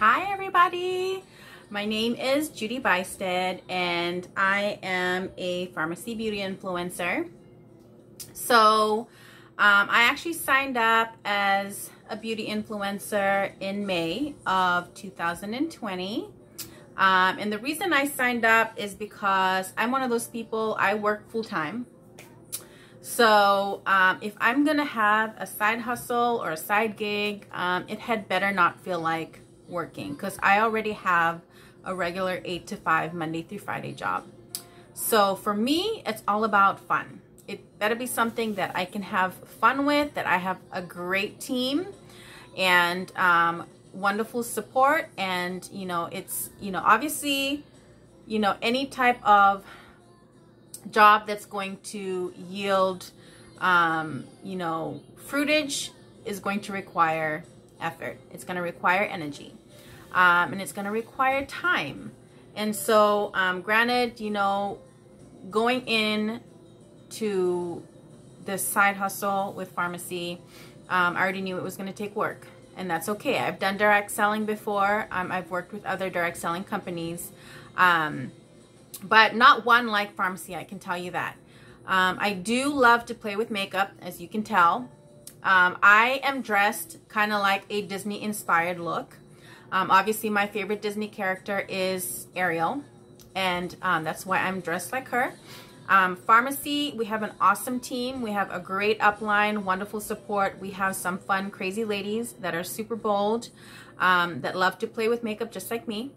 Hi everybody, my name is Judy Bystedt and I am a Farmasi beauty influencer. So I actually signed up as a beauty influencer in May of 2020. And the reason I signed up is because I'm one of those people, I work full-time. So if I'm gonna have a side hustle or a side gig, it had better not feel like working, because I already have a regular 8 to 5 Monday through Friday job. So for me, it's all about fun. It better be something that I can have fun with, that I have a great team and wonderful support, and obviously any type of job that's going to yield fruitage is going to require effort. It's going to require energy, and it's going to require time. And so granted, going in to this side hustle with Farmasi, I already knew it was going to take work, and that's okay. I've done direct selling before. I've worked with other direct selling companies, but not one like Farmasi, I can tell you that. I do love to play with makeup, as you can tell. I am dressed kind of like a Disney-inspired look. Obviously, my favorite Disney character is Ariel, and that's why I'm dressed like her. Farmasi, we have an awesome team. We have a great upline, wonderful support. We have some fun, crazy ladies that are super bold, that love to play with makeup just like me.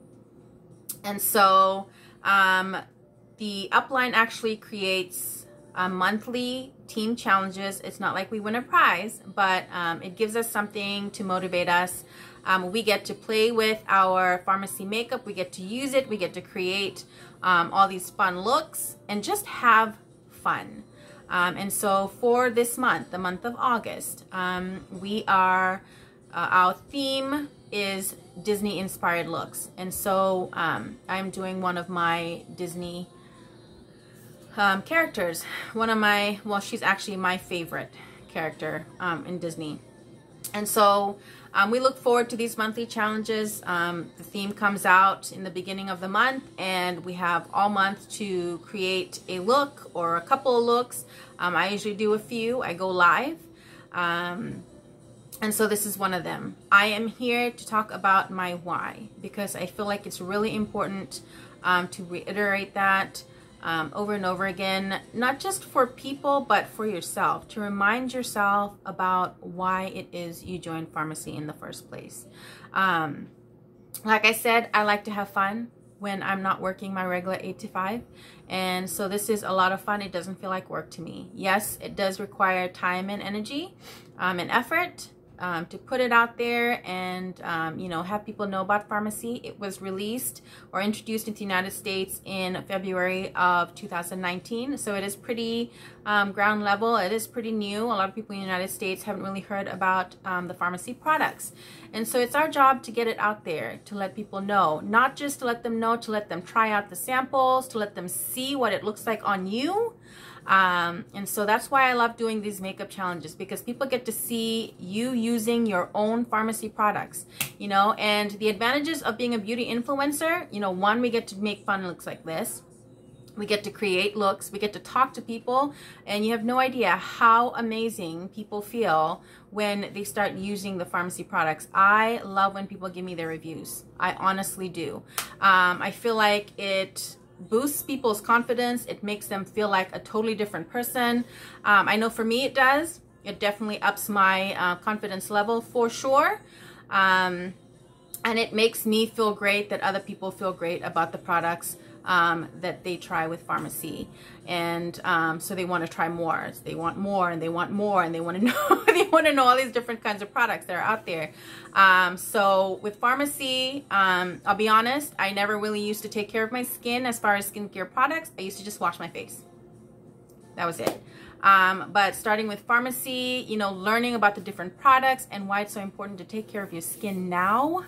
And so the upline actually creates monthly team challenges. It's not like we win a prize, but it gives us something to motivate us. We get to play with our Farmasi makeup. We get to use it. We get to create all these fun looks and just have fun. And so for this month, the month of August, our theme is Disney inspired looks. And so I'm doing one of my Disney characters. She's actually my favorite character in Disney. And so we look forward to these monthly challenges. The theme comes out in the beginning of the month, and we have all month to create a look or a couple of looks. I usually do a few. I go live. And so this is one of them. I am here to talk about my why, because I feel like it's really important to reiterate that over and over again, not just for people, but for yourself, to remind yourself about why it is you joined Farmasi in the first place. Like I said, I like to have fun when I'm not working my regular 8 to 5. And so this is a lot of fun. It doesn't feel like work to me. Yes, it does require time and energy and effort to put it out there and, have people know about Farmasi. It was released or introduced into the United States in February of 2019. So it is pretty ground level. It is pretty new. A lot of people in the United States haven't really heard about the Farmasi products. And so it's our job to get it out there, to let people know, not just to let them know, to let them try out the samples, to let them see what it looks like on you. And so that's why I love doing these makeup challenges, because people get to see you using your own Farmasi products, and the advantages of being a beauty influencer, one, we get to make fun looks like this. We get to create looks, we get to talk to people, and you have no idea how amazing people feel when they start using the Farmasi products. I love when people give me their reviews. I honestly do. I feel like it boosts people's confidence. It makes them feel like a totally different person. I know for me it does. It definitely ups my confidence level for sure. And it makes me feel great that other people feel great about the products that they try with Farmasi. And so they want to try more. They want more, and they want more, and they want to know they want to know all these different kinds of products that are out there. So with Farmasi, I'll be honest, I never really used to take care of my skin as far as skincare products. I used to just wash my face. That was it. But starting with Farmasi, learning about the different products and why it's so important to take care of your skin now,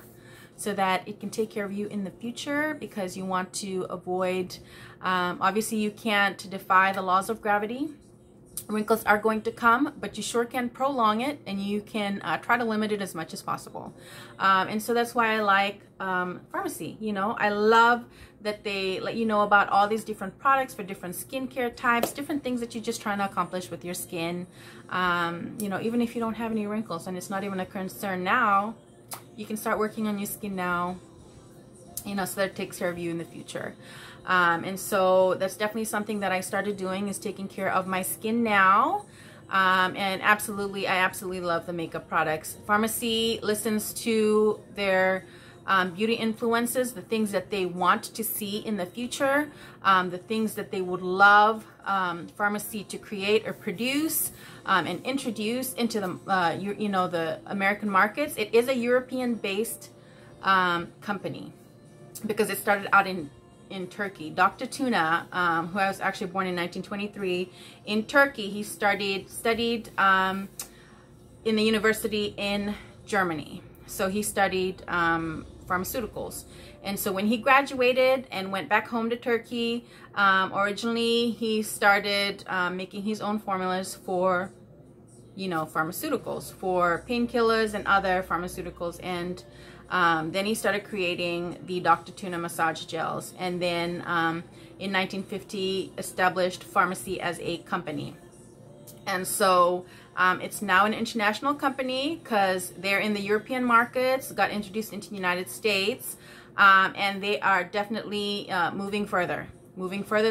so that it can take care of you in the future, because you want to avoid, obviously you can't defy the laws of gravity. Wrinkles are going to come, but you sure can prolong it, and you can try to limit it as much as possible. And so that's why I like Farmasi. You know, I love that they let you know about all these different products for different skincare types, different things that you're just trying to accomplish with your skin. You know, even if you don't have any wrinkles and it's not even a concern now, you can start working on your skin now, you know, so that it takes care of you in the future. And so that's definitely something that I started doing, is taking care of my skin now. And absolutely, I absolutely love the makeup products. Farmasi listens to their beauty influences, the things that they want to see in the future, the things that they would love Farmasi to create or produce and introduce into the, you know, the American markets. It is a European-based company, because it started out in Turkey. Dr. Tuna, who was actually born in 1923 in Turkey, he studied in the university in Germany. So he studied pharmaceuticals. And so when he graduated and went back home to Turkey, originally he started making his own formulas for, you know, pharmaceuticals, for painkillers and other pharmaceuticals. And then he started creating the Dr. Tuna massage gels, and then in 1950 established Farmasi as a company. And so it's now an international company, because they're in the European markets, got introduced into the United States, and they are definitely moving further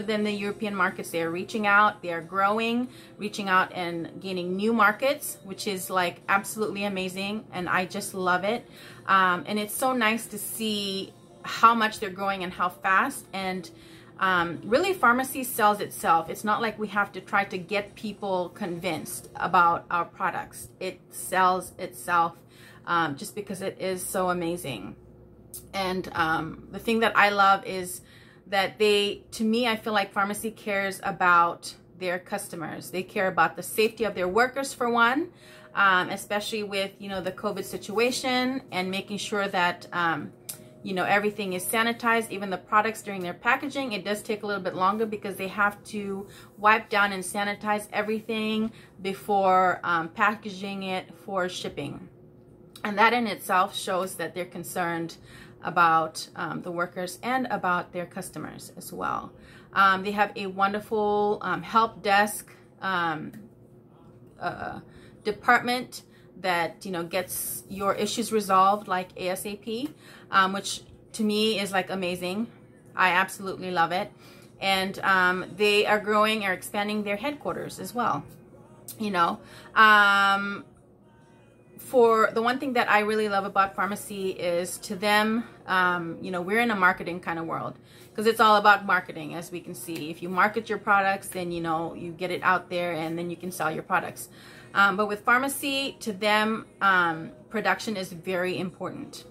than the European markets. They are reaching out, they are growing, reaching out and gaining new markets, which is like absolutely amazing, and I just love it. And it's so nice to see how much they're growing and how fast. And really, Farmasi sells itself. It's not like we have to try to get people convinced about our products. It sells itself just because it is so amazing. And the thing that I love is that they, to me, I feel like Farmasi cares about their customers. They care about the safety of their workers, for one, especially with, you know, the COVID situation, and making sure that, you know, everything is sanitized, even the products during their packaging. It does take a little bit longer because they have to wipe down and sanitize everything before packaging it for shipping. And that in itself shows that they're concerned about the workers and about their customers as well. They have a wonderful help desk department that, you know, gets your issues resolved like ASAP, which to me is like amazing. I absolutely love it. And they are growing or expanding their headquarters as well, you know. For the one thing that I really love about Farmasi is, to them, you know, we're in a marketing kind of world, because it's all about marketing, as we can see. If you market your products, then, you know, you get it out there, and then you can sell your products. But with Farmasi, to them, production is very important.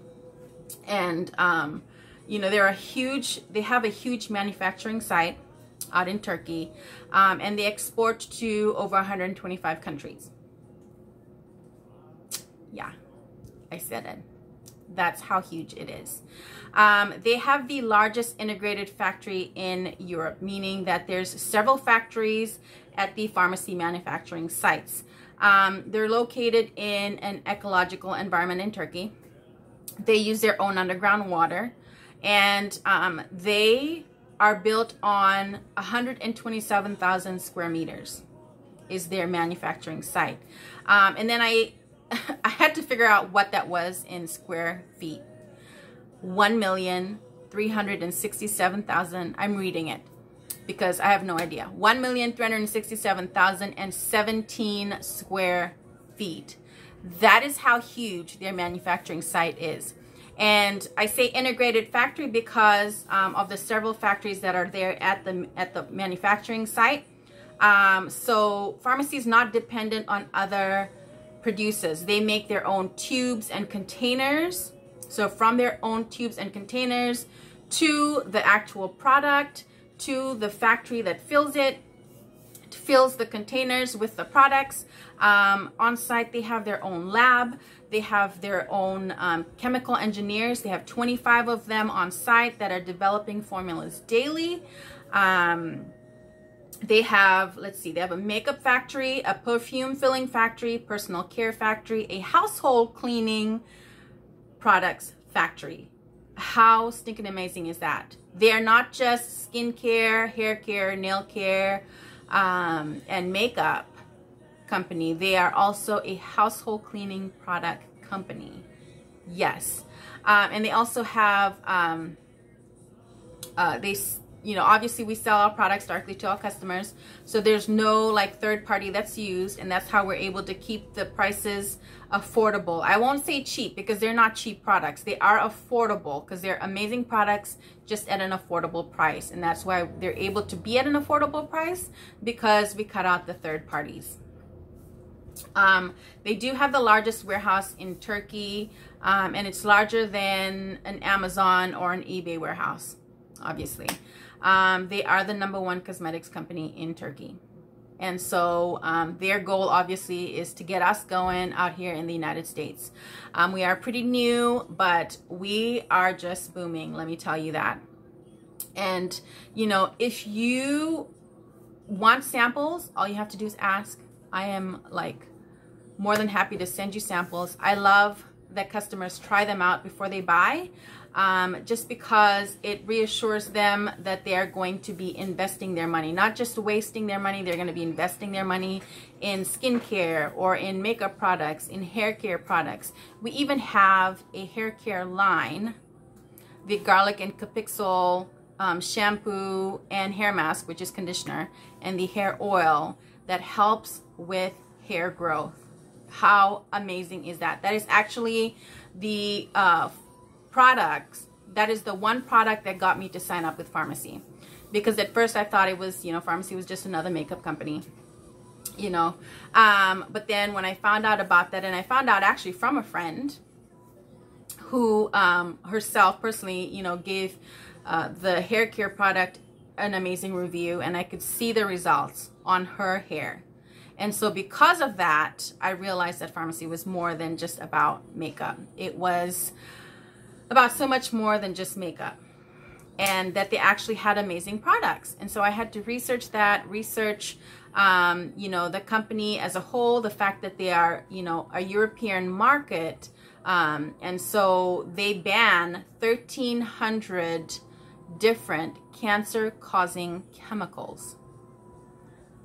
And, you know, they have a huge manufacturing site out in Turkey, and they export to over 125 countries. Yeah, I said it. That's how huge it is. They have the largest integrated factory in Europe, meaning that there's several factories at the Farmasi manufacturing sites. They're located in an ecological environment in Turkey. They use their own underground water, and they are built on 127,000 square meters is their manufacturing site. And then I had to figure out what that was in square feet. 1,367,000. I'm reading it because I have no idea. 1,367,017 square feet. That is how huge their manufacturing site is. And I say integrated factory because of the several factories that are there at the manufacturing site. So Farmasi is not dependent on other producers. They make their own tubes and containers. So from their own tubes and containers to the actual product, to the factory that fills it, fills the containers with the products. On site, they have their own lab. They have their own chemical engineers. They have 25 of them on site that are developing formulas daily. They have, let's see, they have a makeup factory, a perfume filling factory, personal care factory, a household cleaning products factory. How stinking amazing is that? They're not just skincare, hair care, nail care, and makeup company. They are also a household cleaning product company. Yes. And they also have, you know, obviously we sell our products directly to our customers, so there's no like third party that's used, and that's how we're able to keep the prices affordable. I won't say cheap because they're not cheap products. They are affordable because they're amazing products, just at an affordable price. And that's why they're able to be at an affordable price, because we cut out the third parties. They do have the largest warehouse in Turkey, and it's larger than an Amazon or an eBay warehouse, obviously. They are the #1 cosmetics company in Turkey. And so their goal, obviously, is to get us going out here in the United States. We are pretty new, but we are just booming, let me tell you that. And, you know, if you want samples, all you have to do is ask. I am, like, more than happy to send you samples. I love that customers try them out before they buy. Just because it reassures them that they are going to be investing their money, not just wasting their money. They're going to be investing their money in skincare or in makeup products, in hair care products. We even have a hair care line, the garlic and capixol shampoo and hair mask, which is conditioner, and the hair oil that helps with hair growth. How amazing is that? That is actually the products, that is the one product that got me to sign up with Farmasi, because at first I thought it was, you know, Farmasi was just another makeup company, you know, but then when I found out about that, and I found out actually from a friend who herself personally, you know, gave the hair care product an amazing review, and I could see the results on her hair. And so because of that, I realized that Farmasi was more than just about makeup. It was about so much more than just makeup, and that they actually had amazing products. And so I had to research that, you know, the company as a whole, the fact that they are, you know, a European market. And so they ban 1,300 different cancer-causing chemicals.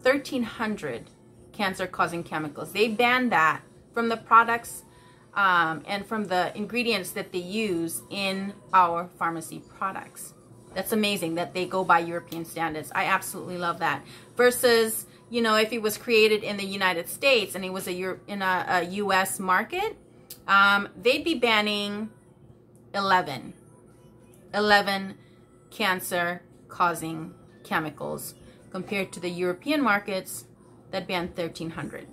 1,300 cancer-causing chemicals. They ban that from the products and from the ingredients that they use in our Farmasi products. That's amazing that they go by European standards. I absolutely love that. Versus, you know, if it was created in the United States and it was in a U.S. market, they'd be banning 11 cancer-causing chemicals compared to the European markets that ban 1,300.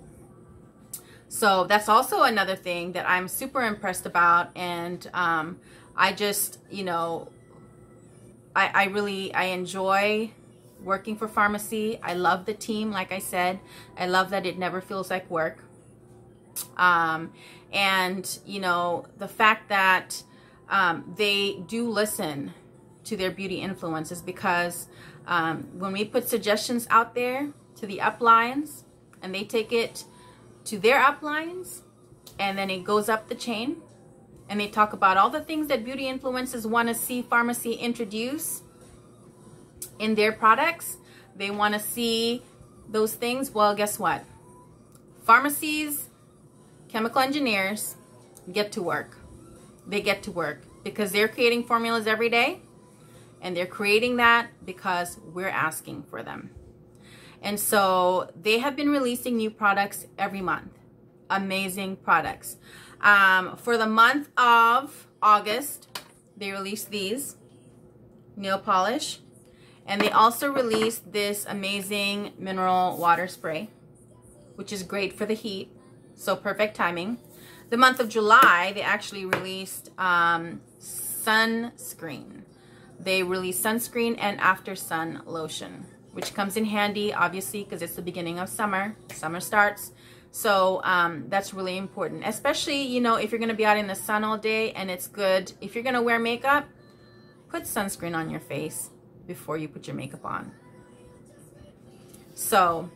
So that's also another thing that I'm super impressed about. And I just, you know, I enjoy working for Farmasi. I love the team. Like I said, I love that it never feels like work. And, you know, the fact that they do listen to their beauty influencers, because when we put suggestions out there to the uplines and they take it to their uplines, and then it goes up the chain, and they talk about all the things that beauty influencers want to see Farmasi introduce in their products. They want to see those things. Well, guess what? Farmasi's chemical engineers get to work. They get to work because they're creating formulas every day, and they're creating that because we're asking for them. And so they have been releasing new products every month. Amazing products. For the month of August, they released these nail polish. And they also released this amazing mineral water spray, which is great for the heat. So perfect timing. The month of July, they actually released sunscreen. They released sunscreen and after sun lotion, which comes in handy, obviously, because it's the beginning of summer. Summer starts. So that's really important, especially, you know, if you're going to be out in the sun all day, and it's good. If you're going to wear makeup, put sunscreen on your face before you put your makeup on. So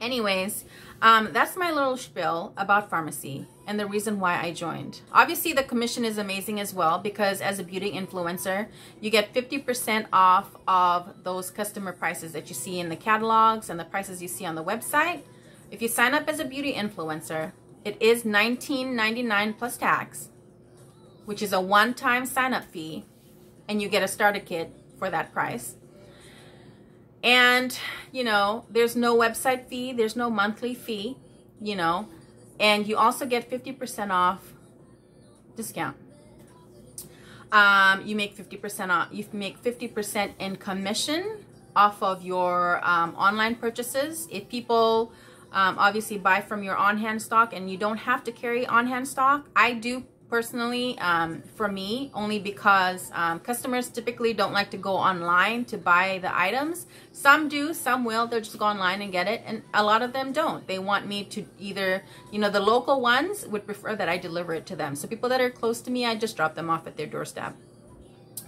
anyways, that's my little spiel about Farmasi and the reason why I joined. Obviously, the commission is amazing as well, because as a beauty influencer, you get 50% off of those customer prices that you see in the catalogs and the prices you see on the website. If you sign up as a beauty influencer, it is $19.99 plus tax, which is a one-time sign-up fee, and you get a starter kit for that price. And, you know, there's no website fee, there's no monthly fee, you know, and you also get 50% off discount. You make 50% off, you make 50% in commission off of your online purchases. If people obviously buy from your on-hand stock, and you don't have to carry on-hand stock. I do personally, for me, only because customers typically don't like to go online to buy the items. Some do, some will. They'll just go online and get it, and a lot of them don't. They want me to either, you know, the local ones would prefer that I deliver it to them. So people that are close to me, I just drop them off at their doorstep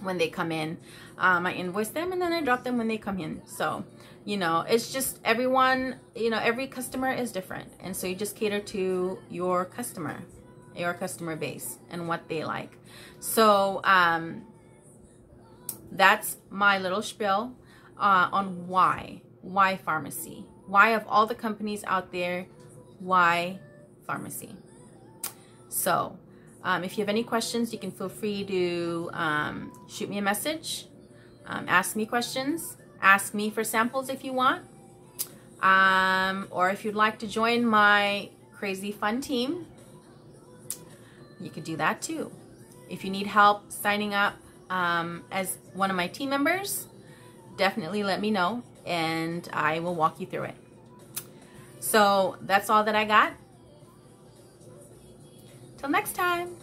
when they come in. I invoice them, and then I drop them when they come in. So, you know, it's just everyone, you know, every customer is different, and so you just cater to your customer. Your customer base and what they like. So that's my little spiel on why Farmasi, why of all the companies out there, why Farmasi. So if you have any questions, you can feel free to shoot me a message, ask me questions, ask me for samples if you want, or if you'd like to join my crazy fun team, you could do that too. If you need help signing up as one of my team members, definitely let me know and I will walk you through it. So that's all that I got. Till next time.